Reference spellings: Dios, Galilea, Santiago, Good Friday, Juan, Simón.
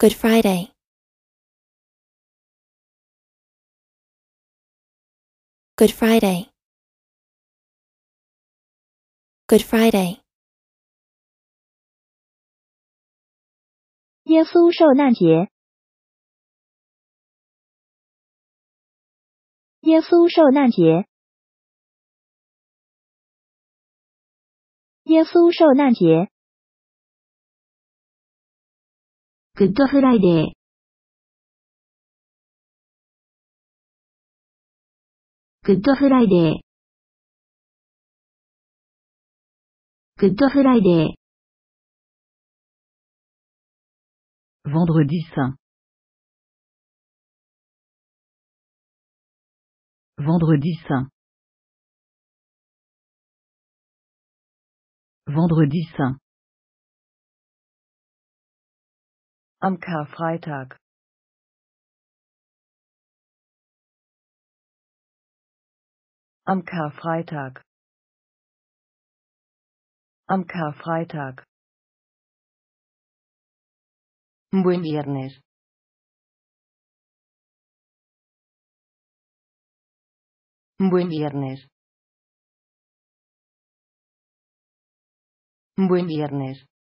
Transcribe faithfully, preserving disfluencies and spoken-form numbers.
Good Friday. Good Friday. Good Friday. Jesús 受难节。耶稣受难节。耶稣受难节。Good Friday. Good Friday. Good Friday. Vendredi saint. Vendredi saint. Vendredi saint. Am Karfreitag. Am Karfreitag. Am Karfreitag. Buen viernes. Buen viernes. Buen viernes.